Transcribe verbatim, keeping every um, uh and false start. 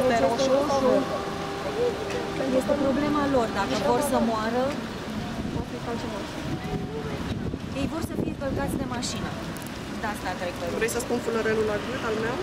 este roșu. Este problema lor, dacă vor să moară, pot fi altceva. Ei vor să fie călcați de mașină. De asta trec pe. Vrei să spun funerelul la gât al meu?